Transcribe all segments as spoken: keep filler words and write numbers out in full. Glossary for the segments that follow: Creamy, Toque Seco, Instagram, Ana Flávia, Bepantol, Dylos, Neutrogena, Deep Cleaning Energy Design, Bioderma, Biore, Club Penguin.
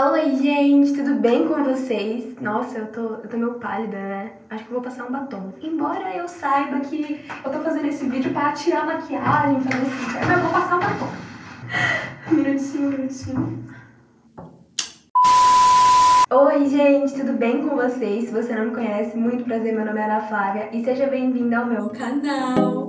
Oi, gente, tudo bem com vocês? Nossa, eu tô, eu tô meio pálida, né? Acho que eu vou passar um batom. Embora eu saiba que eu tô fazendo esse vídeo pra tirar a maquiagem, fazer esse... mas eu vou passar um batom. Minutinho, minutinho. Oi, gente, tudo bem com vocês? Se você não me conhece, muito prazer, meu nome é Ana Flávia e seja bem-vinda ao meu canal.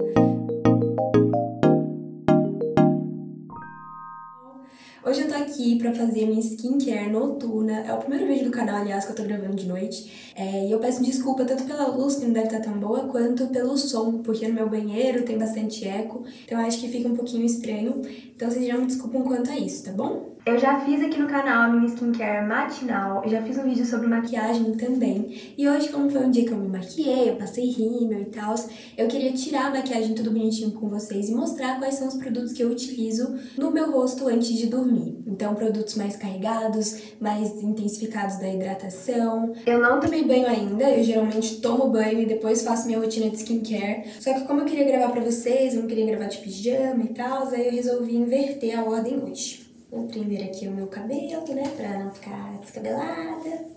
Hoje eu tô aqui pra fazer minha skincare noturna. É o primeiro vídeo do canal, aliás, que eu tô gravando de noite. É, e eu peço desculpa tanto pela luz, que não deve estar tão boa, quanto pelo som, porque no meu banheiro tem bastante eco, então acho que fica um pouquinho estranho. Então vocês já me desculpam quanto a isso, tá bom? Eu já fiz aqui no canal a minha skincare matinal, já fiz um vídeo sobre maquiagem também. E hoje, como foi um dia que eu me maquiei, eu passei rímel e tal, eu queria tirar a maquiagem tudo bonitinho com vocês e mostrar quais são os produtos que eu utilizo no meu rosto antes de dormir. Então, produtos mais carregados, mais intensificados da hidratação. Eu não tomei banho ainda, eu geralmente tomo banho e depois faço minha rotina de skincare. Só que como eu queria gravar pra vocês, eu não queria gravar de pijama e tal, aí eu resolvi inverter a ordem hoje. Vou prender aqui o meu cabelo, né, pra não ficar descabelada.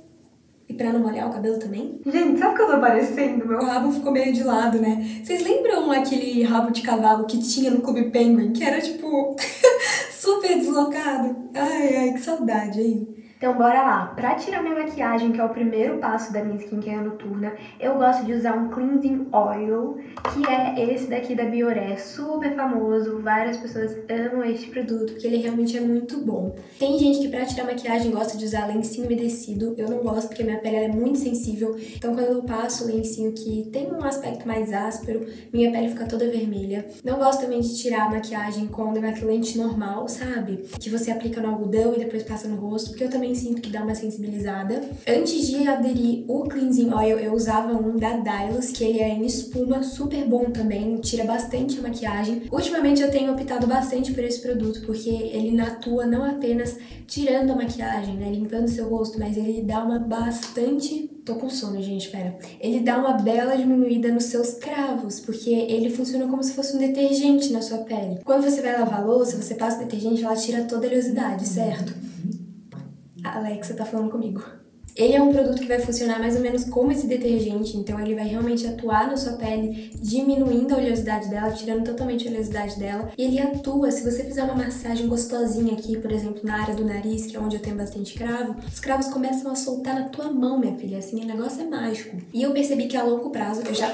E pra não molhar o cabelo também. Gente, sabe o que eu tô parecendo? Meu rabo ficou meio de lado, né? Vocês lembram aquele rabo de cavalo que tinha no Club Penguin? Que era, tipo, super deslocado. Ai, ai, que saudade, hein? Então bora lá. Pra tirar minha maquiagem, que é o primeiro passo da minha skincare noturna, eu gosto de usar um cleansing oil, que é esse daqui da Biore, super famoso, várias pessoas amam este produto, porque ele realmente é muito bom. Tem gente que pra tirar maquiagem gosta de usar lencinho umedecido, eu não gosto porque minha pele é muito sensível, então quando eu passo o lencinho que tem um aspecto mais áspero, minha pele fica toda vermelha. Não gosto também de tirar a maquiagem com demaquilante normal, sabe? Que você aplica no algodão e depois passa no rosto, porque eu também sinto que dá uma sensibilizada. Antes de aderir o cleansing oil, eu usava um da Dylos, que ele é em espuma, super bom também, tira bastante a maquiagem. Ultimamente eu tenho optado bastante por esse produto, porque ele atua não apenas tirando a maquiagem, né, limpando seu rosto, mas ele dá uma bastante... Tô com sono, gente, pera. Ele dá uma bela diminuída nos seus cravos, porque ele funciona como se fosse um detergente na sua pele. Quando você vai lavar a louça, você passa o detergente, ela tira toda a oleosidade, certo? Alexa tá falando comigo. Ele é um produto que vai funcionar mais ou menos como esse detergente, então ele vai realmente atuar na sua pele, diminuindo a oleosidade dela, tirando totalmente a oleosidade dela. E ele atua, se você fizer uma massagem gostosinha aqui, por exemplo, na área do nariz, que é onde eu tenho bastante cravo, os cravos começam a soltar na tua mão, minha filha, assim, o negócio é mágico. E eu percebi que a longo prazo, eu já...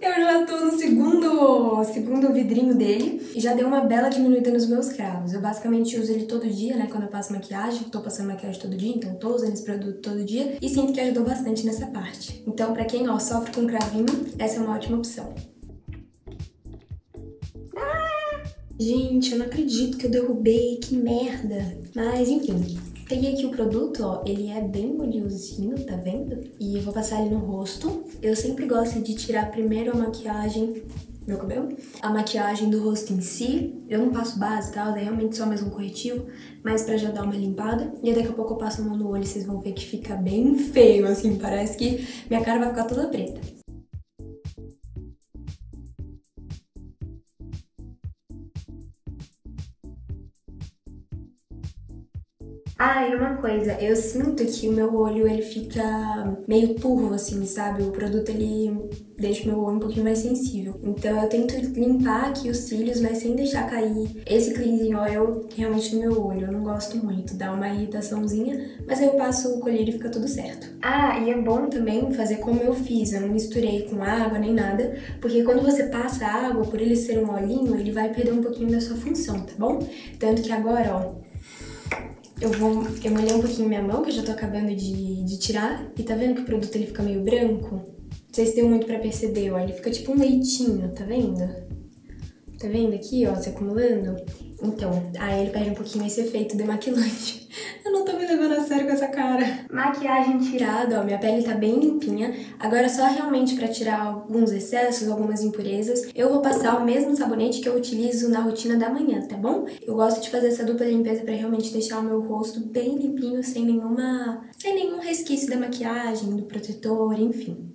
Eu já tô no segundo, segundo vidrinho dele e já deu uma bela diminuída nos meus cravos. Eu basicamente uso ele todo dia, né? Quando eu passo maquiagem, tô passando maquiagem todo dia, então tô usando esse produto todo dia e sinto que ajudou bastante nessa parte. Então, pra quem, ó, sofre com cravinho, essa é uma ótima opção. Ah! Gente, eu não acredito que eu derrubei, que merda. Mas, enfim... Peguei aqui o produto, ó, ele é bem oleosinho, tá vendo? E eu vou passar ele no rosto. Eu sempre gosto de tirar primeiro a maquiagem, meu cabelo, a maquiagem do rosto em si. Eu não passo base, tá? É realmente só mais um corretivo, mas pra já dar uma limpada. E daqui a pouco eu passo a mão no olho e vocês vão ver que fica bem feio, assim, parece que minha cara vai ficar toda preta. Ah, e uma coisa, eu sinto que o meu olho, ele fica meio turvo, assim, sabe? O produto, ele deixa o meu olho um pouquinho mais sensível. Então eu tento limpar aqui os cílios, mas sem deixar cair esse cleansing oil realmente no meu olho. Eu não gosto muito, dá uma irritaçãozinha, mas aí eu passo o colírio e fica tudo certo. Ah, e é bom também fazer como eu fiz, eu não misturei com água nem nada, porque quando você passa a água, por ele ser um olhinho, ele vai perder um pouquinho da sua função, tá bom? Tanto que agora, ó... Eu vou, eu molhei um pouquinho minha mão, que eu já tô acabando de, de tirar. E tá vendo que o produto, ele fica meio branco? Não sei se deu muito pra perceber, ó. Ele fica tipo um leitinho, tá vendo? Tá vendo aqui, ó, se acumulando? Então, aí ele perde um pouquinho esse efeito demaquilante. Eu não tô me levando a sério com essa cara. Maquiagem tirada, ó, minha pele tá bem limpinha. Agora só realmente pra tirar alguns excessos, algumas impurezas, eu vou passar o mesmo sabonete que eu utilizo na rotina da manhã, tá bom? Eu gosto de fazer essa dupla limpeza pra realmente deixar o meu rosto bem limpinho, sem nenhuma... sem nenhum resquício da maquiagem, do protetor, enfim.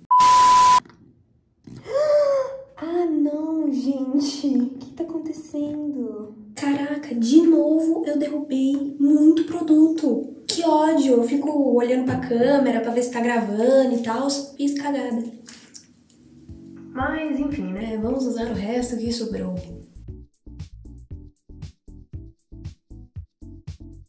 Ah, não, gente! O que tá acontecendo? Caraca, de novo eu derrubei muito produto. Que ódio, eu fico olhando pra câmera pra ver se tá gravando e tal. Fiz cagada. Mas enfim, né? É, vamos usar o resto que sobrou.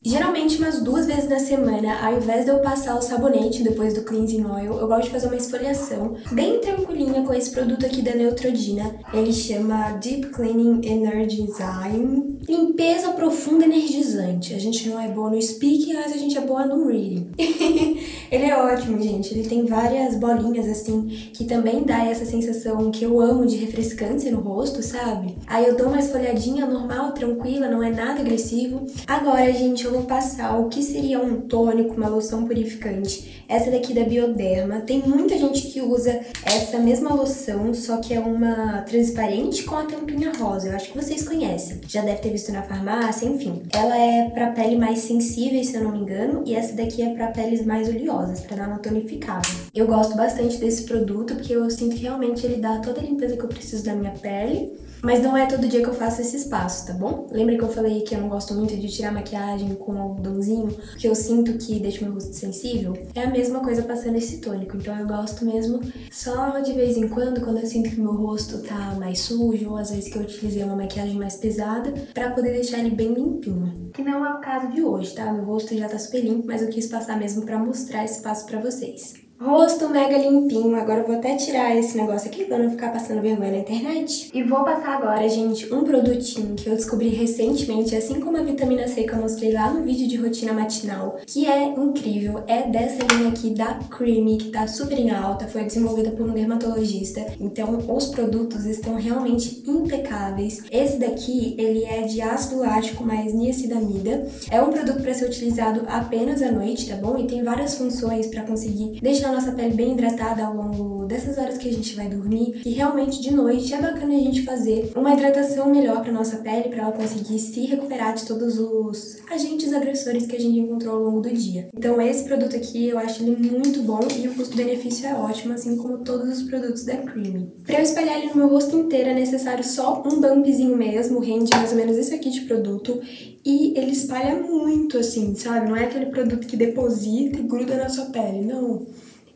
Geralmente umas duas vezes na semana, ao invés de eu passar o sabonete depois do cleansing oil, eu gosto de fazer uma esfoliação bem tranquilinha com esse produto aqui da Neutrogena. Ele chama Deep Cleaning Energy Design. Limpeza profunda energizante. A gente não é boa no speaking, mas a gente é boa no reading. Ele é ótimo, gente. Ele tem várias bolinhas, assim, que também dá essa sensação que eu amo de refrescância no rosto, sabe? Aí eu dou uma esfoliadinha normal, tranquila, não é nada agressivo. Agora, gente, eu vou passar o que seria um tônico, uma loção purificante. Essa daqui da Bioderma. Tem muita gente que usa essa mesma loção, só que é uma transparente com a tampinha rosa. Eu acho que vocês conhecem. Já deve ter visto na farmácia, enfim. Ela é pra pele mais sensível, se eu não me engano, e essa daqui é pra peles mais oleosas, pra dar uma tonificada. Eu gosto bastante desse produto, porque eu sinto que realmente ele dá toda a limpeza que eu preciso da minha pele. Mas não é todo dia que eu faço esses passos, tá bom? Lembra que eu falei que eu não gosto muito de tirar maquiagem com algodãozinho, porque eu sinto que deixa meu rosto sensível? É a mesma coisa passando esse tônico, então eu gosto mesmo só de vez em quando, quando eu sinto que meu rosto tá mais sujo, ou às vezes que eu utilizei uma maquiagem mais pesada, pra poder deixar ele bem limpinho. Que não é o caso de hoje, tá? Meu rosto já tá super limpo, mas eu quis passar mesmo pra mostrar esse passo pra vocês. Rosto mega limpinho, agora eu vou até tirar esse negócio aqui pra não ficar passando vergonha na internet. E vou passar agora, gente, um produtinho que eu descobri recentemente, assim como a vitamina C que eu mostrei lá no vídeo de rotina matinal, que é incrível, é dessa linha aqui da Creamy, que tá super em alta, foi desenvolvida por um dermatologista, então os produtos estão realmente impecáveis. Esse daqui, ele é de ácido lático mais niacinamida, é um produto pra ser utilizado apenas à noite, tá bom? E tem várias funções pra conseguir deixar nossa pele bem hidratada ao longo dessas horas que a gente vai dormir, e realmente de noite é bacana a gente fazer uma hidratação melhor para nossa pele, para ela conseguir se recuperar de todos os agentes agressores que a gente encontrou ao longo do dia. Então esse produto aqui eu acho ele muito bom e o custo-benefício é ótimo, assim como todos os produtos da Creamy. Para eu espalhar ele no meu rosto inteiro é necessário só um bumpzinho mesmo, rende mais ou menos isso aqui de produto, e ele espalha muito assim, sabe? Não é aquele produto que deposita e gruda na sua pele, não.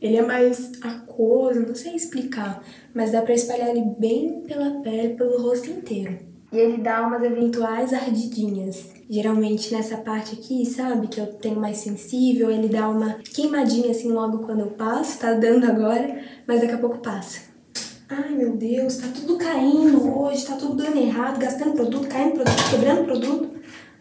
Ele é mais aquoso, não sei explicar, mas dá pra espalhar ele bem pela pele, pelo rosto inteiro. E ele dá umas eventuais ardidinhas. Geralmente nessa parte aqui, sabe, que eu tenho mais sensível, ele dá uma queimadinha assim logo quando eu passo, tá dando agora, mas daqui a pouco passa. Ai meu Deus, tá tudo caindo hoje, tá tudo dando errado, gastando produto, caindo produto, quebrando produto.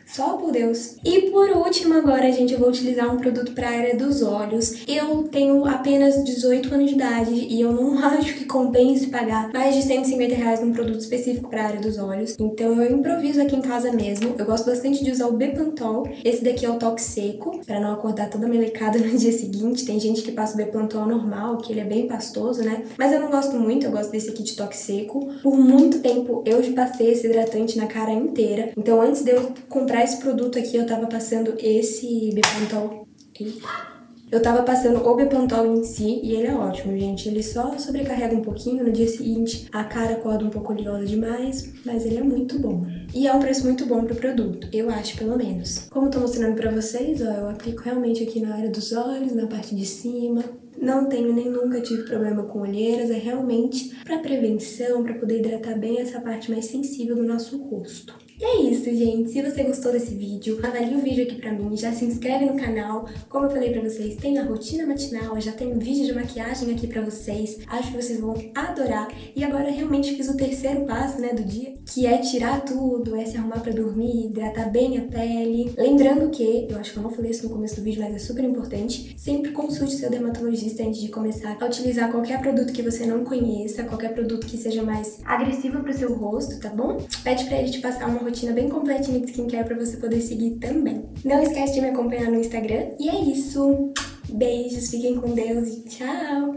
Só por Deus. E por último agora, gente, eu vou utilizar um produto para a área dos olhos. Eu tenho apenas dezoito anos de idade e eu não acho que compense pagar mais de cento e cinquenta reais num produto específico para a área dos olhos. Então eu improviso aqui em casa mesmo. Eu gosto bastante de usar o Bepantol. Esse daqui é o Toque Seco, para não acordar toda melecada no dia seguinte. Tem gente que passa o Bepantol normal, que ele é bem pastoso, né? Mas eu não gosto muito, eu gosto desse aqui de Toque Seco. Por muito tempo eu passei esse hidratante na cara inteira. Então antes de eu comprar esse produto aqui, eu tava passando esse Bepantol. Eu tava passando o Bepantol em si e ele é ótimo, gente. Ele só sobrecarrega um pouquinho, no dia seguinte a cara acorda um pouco oleosa demais, mas ele é muito bom. E é um preço muito bom pro produto, eu acho, pelo menos. Como eu tô mostrando pra vocês, ó, eu aplico realmente aqui na área dos olhos, na parte de cima. Não tenho nem nunca tive problema com olheiras, é realmente pra prevenção, pra poder hidratar bem essa parte mais sensível do nosso rosto. E é isso, gente. Se você gostou desse vídeo, avalie o vídeo aqui pra mim, já se inscreve no canal. Como eu falei pra vocês, tem a rotina matinal, já tem um vídeo de maquiagem aqui pra vocês. Acho que vocês vão adorar. E agora eu realmente fiz o terceiro passo, né, do dia, que é tirar tudo, é se arrumar pra dormir, hidratar bem a pele. Lembrando que, eu acho que eu não falei isso no começo do vídeo, mas é super importante, sempre consulte seu dermatologista antes de começar a utilizar qualquer produto que você não conheça, qualquer produto que seja mais agressivo pro seu rosto, tá bom? Pede pra ele te passar uma rotina bem completinha de skincare pra você poder seguir também. Não esquece de me acompanhar no Instagram. E é isso. Beijos, fiquem com Deus e tchau!